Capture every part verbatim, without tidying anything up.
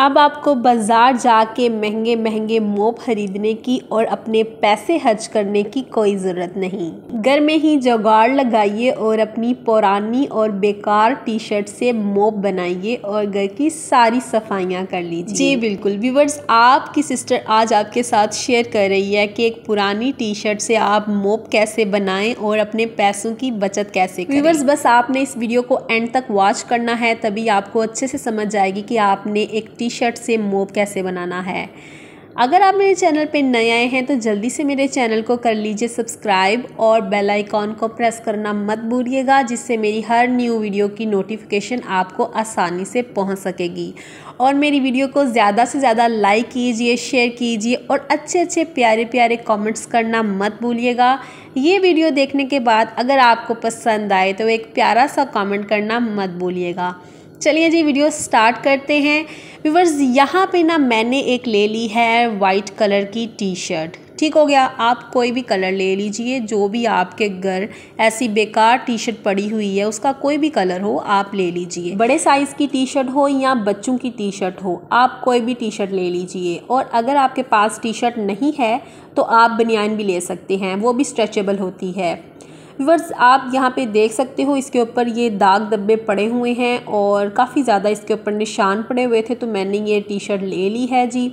अब आपको बाज़ार जाके महंगे महंगे मोप खरीदने की और अपने पैसे खर्च करने की कोई ज़रूरत नहीं। घर में ही जुगाड़ लगाइए और अपनी पुरानी और बेकार टी शर्ट से मोप बनाइए और घर की सारी सफाइयाँ कर लीजिए। जी बिल्कुल व्यूवर्स, आपकी सिस्टर आज आपके साथ शेयर कर रही है कि एक पुरानी टी शर्ट से आप मोप कैसे बनाएं और अपने पैसों की बचत कैसे करें। व्यूवर्स बस आपने इस वीडियो को एंड तक वॉच करना है, तभी आपको अच्छे से समझ आएगी कि आपने एक टी शर्ट से मोप कैसे बनाना है। अगर आप मेरे चैनल पे नए आए हैं तो जल्दी से मेरे चैनल को कर लीजिए सब्सक्राइब और बेल आइकॉन को प्रेस करना मत भूलिएगा, जिससे मेरी हर न्यू वीडियो की नोटिफिकेशन आपको आसानी से पहुंच सकेगी। और मेरी वीडियो को ज़्यादा से ज़्यादा लाइक कीजिए, शेयर कीजिए और अच्छे अच्छे प्यारे प्यारे कमेंट्स करना मत भूलिएगा। ये वीडियो देखने के बाद अगर आपको पसंद आए तो एक प्यारा सा कमेंट करना मत भूलिएगा। चलिए जी वीडियो स्टार्ट करते हैं। व्यूवर्स यहाँ पे ना मैंने एक ले ली है वाइट कलर की टी शर्ट, ठीक हो गया। आप कोई भी कलर ले लीजिए, जो भी आपके घर ऐसी बेकार टी शर्ट पड़ी हुई है उसका कोई भी कलर हो आप ले लीजिए। बड़े साइज़ की टी शर्ट हो या बच्चों की टी शर्ट हो, आप कोई भी टी शर्ट ले लीजिए। और अगर आपके पास टी शर्ट नहीं है तो आप बनियान भी ले सकते हैं, वो भी स्ट्रेचेबल होती है। व्यूअर्स आप यहाँ पे देख सकते हो इसके ऊपर ये दाग धब्बे पड़े हुए हैं और काफ़ी ज़्यादा इसके ऊपर निशान पड़े हुए थे, तो मैंने ये टी शर्ट ले ली है जी।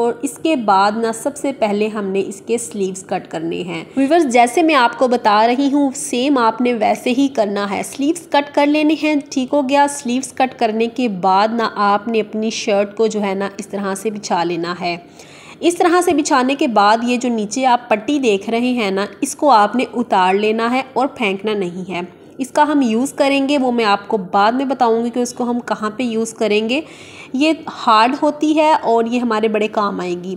और इसके बाद ना सबसे पहले हमने इसके स्लीव्स कट करने हैं। व्यूअर्स जैसे मैं आपको बता रही हूँ सेम आपने वैसे ही करना है, स्लीव्स कट कर लेने हैं, ठीक हो गया। स्लीव्स कट करने के बाद ना आपने अपनी शर्ट को जो है ना इस तरह से बिछा लेना है। इस तरह से बिछाने के बाद ये जो नीचे आप पट्टी देख रहे हैं ना, इसको आपने उतार लेना है और फेंकना नहीं है। इसका हम यूज़ करेंगे वो मैं आपको बाद में बताऊंगी कि उसको हम कहाँ पे यूज़ करेंगे। ये हार्ड होती है और ये हमारे बड़े काम आएगी,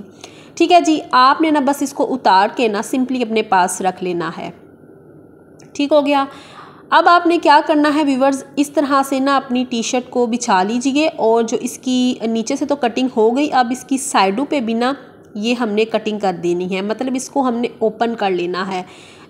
ठीक है जी। आपने ना बस इसको उतार के ना सिंपली अपने पास रख लेना है, ठीक हो गया। अब आपने क्या करना है व्यूवर्स, इस तरह से ना अपनी टी शर्ट को बिछा लीजिए और जो इसकी नीचे से तो कटिंग हो गई, अब इसकी साइडों पे भी ना ये हमने कटिंग कर देनी है, मतलब इसको हमने ओपन कर लेना है।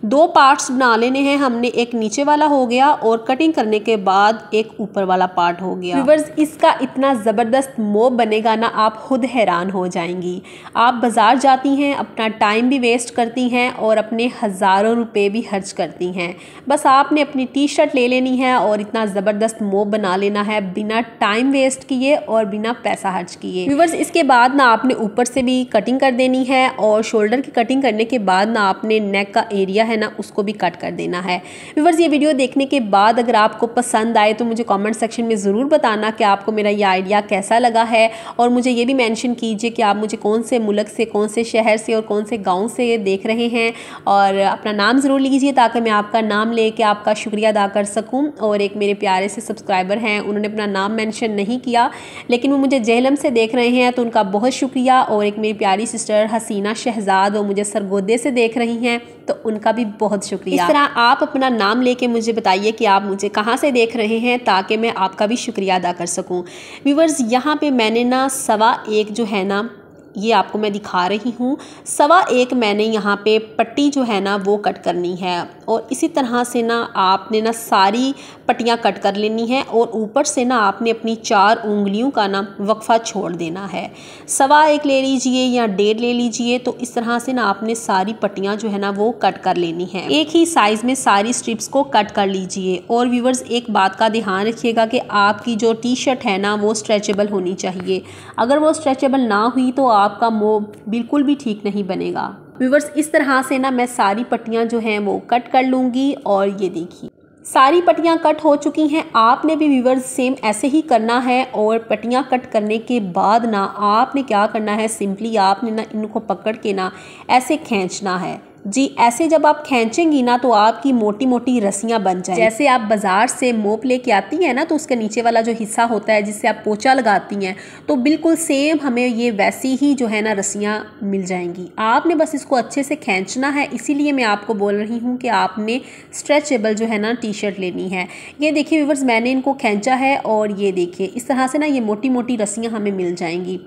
दो पार्ट्स बना लेने हैं हमने, एक नीचे वाला हो गया और कटिंग करने के बाद एक ऊपर वाला पार्ट हो गया। व्यूअर्स इसका इतना ज़बरदस्त मोप बनेगा ना आप खुद हैरान हो जाएंगी। आप बाज़ार जाती हैं, अपना टाइम भी वेस्ट करती हैं और अपने हज़ारों रुपए भी खर्च करती हैं, बस आपने अपनी टी शर्ट ले लेनी है और इतना ज़बरदस्त मोप बना लेना है बिना टाइम वेस्ट किए और बिना पैसा खर्च किए। व्यूअर्स इसके बाद ना आपने ऊपर से भी कटिंग कर देनी है और शोल्डर की कटिंग करने के बाद ना आपने नेक का एरिया है ना उसको भी कट कर देना है। व्यूअर्स ये वीडियो देखने के बाद अगर आपको पसंद आए तो मुझे कमेंट सेक्शन में ज़रूर बताना कि आपको मेरा ये आइडिया कैसा लगा है और मुझे ये भी मेंशन कीजिए कि आप मुझे कौन से मुल्क से, कौन से शहर से और कौन से गांव से देख रहे हैं, और अपना नाम ज़रूर लीजिए ताकि मैं आपका नाम लेके आपका शुक्रिया अदा कर सकूँ। और एक मेरे प्यारे से सब्सक्राइबर हैं, उन्होंने अपना नाम मेंशन नहीं किया लेकिन वो मुझे जेहलम से देख रहे हैं, तो उनका बहुत शुक्रिया। और एक मेरी प्यारी सिस्टर हसीना शहजाद, वो मुझे सरगोदे से देख रही हैं, तो उनका भी बहुत शुक्रिया। इस तरह आप अपना नाम लेके मुझे बताइए कि आप मुझे कहाँ से देख रहे हैं ताकि मैं आपका भी शुक्रिया अदा कर सकूं। व्यूअर्स यहाँ पे मैंने ना सवा एक जो है ना ये आपको मैं दिखा रही हूँ, सवा एक मैंने यहाँ पे पट्टी जो है ना वो कट करनी है और इसी तरह से ना आपने ना सारी पट्टियाँ कट कर लेनी है और ऊपर से ना आपने अपनी चार उंगलियों का ना वक्फा छोड़ देना है। सवा एक ले लीजिए या डेढ़ ले लीजिए, तो इस तरह से ना आपने सारी पट्टियाँ जो है ना वो कट कर लेनी है। एक ही साइज़ में सारी स्ट्रिप्स को कट कर लीजिए। और व्यूवर्स एक बात का ध्यान रखिएगा कि आपकी जो टी शर्ट है ना वो स्ट्रेचेबल होनी चाहिए, अगर वो स्ट्रेचेबल ना हुई तो आपका मोप बिल्कुल भी ठीक नहीं बनेगा। व्यूवर्स इस तरह से ना मैं सारी पट्टियां जो हैं वो कट कर लूँगी और ये देखिए सारी पट्टियां कट हो चुकी हैं। आपने भी व्यूवर्स सेम ऐसे ही करना है और पट्टियां कट करने के बाद ना आपने क्या करना है, सिंपली आपने ना इनको पकड़ के ना ऐसे खींचना है जी। ऐसे जब आप खींचेंगी ना तो आपकी मोटी मोटी रस्सियाँ बन जाएंगी। जैसे आप बाज़ार से मोप लेके आती हैं ना तो उसके नीचे वाला जो हिस्सा होता है जिससे आप पोछा लगाती हैं, तो बिल्कुल सेम हमें ये वैसी ही जो है ना रस्सियाँ मिल जाएंगी। आपने बस इसको अच्छे से खींचना है, इसीलिए मैं आपको बोल रही हूँ कि आपने स्ट्रेचेबल जो है ना टी शर्ट लेनी है। ये देखिए व्यूवर्स मैंने इनको खींचा है और ये देखिए इस तरह से ना ये मोटी मोटी रस्सियाँ हमें मिल जाएंगी।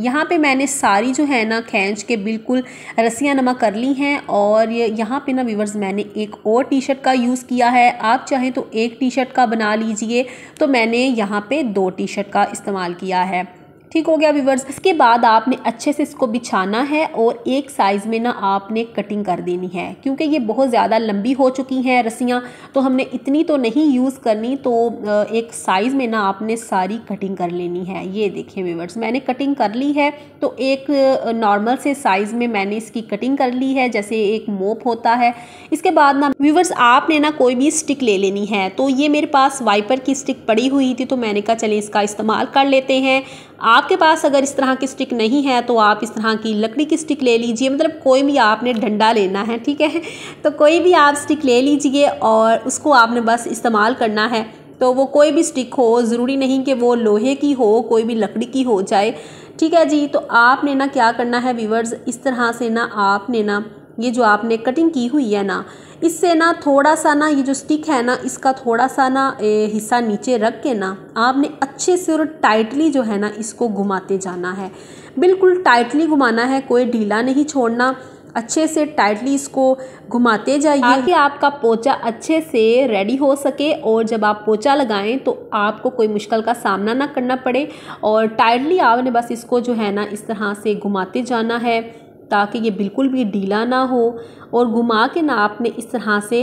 यहाँ पे मैंने सारी जो है ना खींच के बिल्कुल रस्सियाँ नमा कर ली हैं। और ये यहाँ पे ना व्यूवर्स मैंने एक और टी शर्ट का यूज़ किया है, आप चाहें तो एक टी शर्ट का बना लीजिए, तो मैंने यहाँ पे दो टी शर्ट का इस्तेमाल किया है। ठीक हो गया व्यूअर्स। इसके बाद आपने अच्छे से इसको बिछाना है और एक साइज़ में ना आपने कटिंग कर देनी है, क्योंकि ये बहुत ज़्यादा लंबी हो चुकी हैं रस्सियाँ, तो हमने इतनी तो नहीं यूज़ करनी, तो एक साइज़ में ना आपने सारी कटिंग कर लेनी है। ये देखें व्यूअर्स, मैंने कटिंग कर ली है, तो एक नॉर्मल से साइज़ में मैंने इसकी कटिंग कर ली है, जैसे एक मोप होता है। इसके बाद ना व्यूअर्स आपने ना कोई भी स्टिक ले लेनी है, तो ये मेरे पास वाइपर की स्टिक पड़ी हुई थी, तो मैंने कहा चलिए इसका इस्तेमाल कर लेते हैं। आपके पास अगर इस तरह की स्टिक नहीं है तो आप इस तरह की लकड़ी की स्टिक ले लीजिए, मतलब कोई भी आपने डंडा लेना है, ठीक है, तो कोई भी आप स्टिक ले लीजिए और उसको आपने बस इस्तेमाल करना है। तो वो कोई भी स्टिक हो, ज़रूरी नहीं कि वो लोहे की हो, कोई भी लकड़ी की हो जाए, ठीक है जी। तो आपने ना क्या करना है व्यूअर्स, इस तरह से ना आपने ना ये जो आपने कटिंग की हुई है ना, इससे ना थोड़ा सा ना ये जो स्टिक है ना इसका थोड़ा सा ना हिस्सा नीचे रख के ना आपने अच्छे से और टाइटली जो है ना इसको घुमाते जाना है, बिल्कुल टाइटली घुमाना है, कोई ढीला नहीं छोड़ना, अच्छे से टाइटली इसको घुमाते जाइए ताकि आपका पोंचा अच्छे से रेडी हो सके, और जब आप पोंचा लगाएं तो आपको कोई मुश्किल का सामना ना करना पड़े। और टाइटली आपने बस इसको जो है ना इस तरह से घुमाते जाना है ताकि ये बिल्कुल भी ढीला ना हो, और घुमा के ना आपने इस तरह से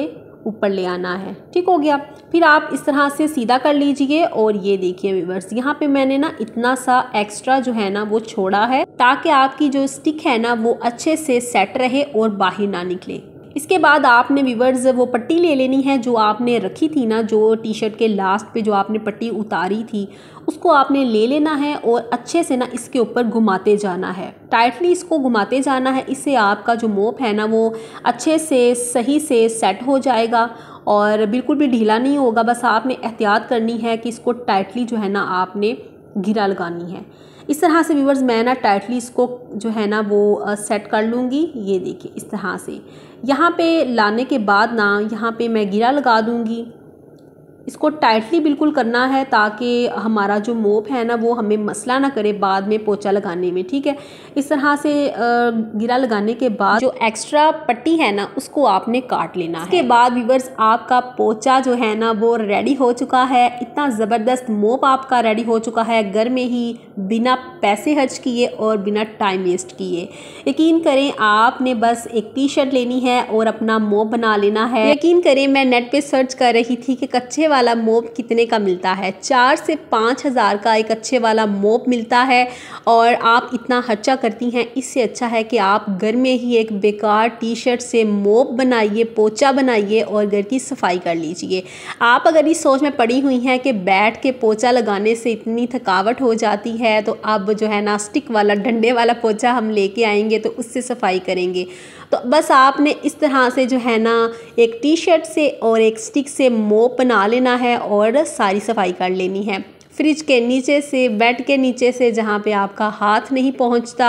ऊपर ले आना है, ठीक हो गया। फिर आप इस तरह से सीधा कर लीजिए, और ये देखिए व्यूअर्स यहाँ पे मैंने ना इतना सा एक्स्ट्रा जो है ना वो छोड़ा है ताकि आपकी जो स्टिक है ना वो अच्छे से सेट रहे और बाहर ना निकले। इसके बाद आपने व्यूअर्स वो पट्टी ले लेनी है जो आपने रखी थी ना, जो टी शर्ट के लास्ट पे जो आपने पट्टी उतारी थी, उसको आपने ले लेना है और अच्छे से ना इसके ऊपर घुमाते जाना है, टाइटली इसको घुमाते जाना है। इससे आपका जो मोप है ना वो अच्छे से सही से सेट हो जाएगा और बिल्कुल भी ढीला नहीं होगा। बस आपने एहतियात करनी है कि इसको टाइटली जो है ना आपने घिरा लगानी है। इस तरह से व्यूअर्स मैं ना टाइटली इसको जो है ना वो सेट कर लूँगी। ये देखिए इस तरह से यहाँ पे लाने के बाद ना यहाँ पे मैं गिरा लगा दूँगी। इसको टाइटली बिल्कुल करना है ताकि हमारा जो मोप है ना वो हमें मसला ना करे बाद में पोंचा लगाने में, ठीक है। इस तरह से गिरा लगाने के बाद जो एक्स्ट्रा पट्टी है ना उसको आपने काट लेना है। इसके बाद व्यूअर्स आपका पोंचा जो है ना वो रेडी हो चुका है। इतना ज़बरदस्त मोप आपका रेडी हो चुका है, घर में ही बिना पैसे खर्च किए और बिना टाइम वेस्ट किए। यकीन करें आपने बस एक टी शर्ट लेनी है और अपना मोप बना लेना है। यकीन करें मैं नेट पर सर्च कर रही थी कि कच्चे वाला मोप कितने का मिलता है, चार से पाँच हज़ार का एक अच्छे वाला मोप मिलता है, और आप इतना खर्चा करती हैं। इससे अच्छा है कि आप घर में ही एक बेकार टी शर्ट से मोप बनाइए, पोंचा बनाइए और घर की सफाई कर लीजिए। आप अगर इस सोच में पड़ी हुई हैं कि बैठ के पोंचा लगाने से इतनी थकावट हो जाती है, तो अब जो है ना स्टिक वाला डंडे वाला पोंचा हम लेके आएंगे तो उससे सफाई करेंगे। तो बस आपने इस तरह से जो है ना एक टी शर्ट से और एक स्टिक से मोप बना लेना है और सारी सफाई कर लेनी है। फ्रिज के नीचे से, बेड के नीचे से, जहाँ पे आपका हाथ नहीं पहुँचता,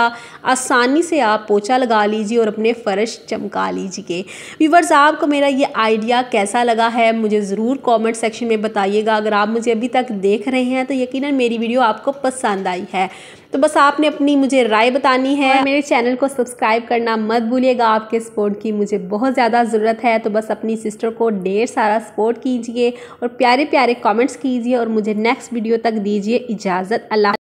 आसानी से आप पोछा लगा लीजिए और अपने फ़र्श चमका लीजिए। व्यूअर्स आपको मेरा ये आइडिया कैसा लगा है मुझे ज़रूर कमेंट सेक्शन में बताइएगा। अगर आप मुझे अभी तक देख रहे हैं तो यकीनन मेरी वीडियो आपको पसंद आई है, तो बस आपने अपनी मुझे राय बतानी है। मेरे चैनल को सब्सक्राइब करना मत भूलिएगा, आपके सपोर्ट की मुझे बहुत ज़्यादा ज़रूरत है। तो बस अपनी सिस्टर को ढेर सारा सपोर्ट कीजिए और प्यारे प्यारे कमेंट्स कीजिए और मुझे नेक्स्ट वीडियो तक दीजिए इजाज़त। अल्लाह।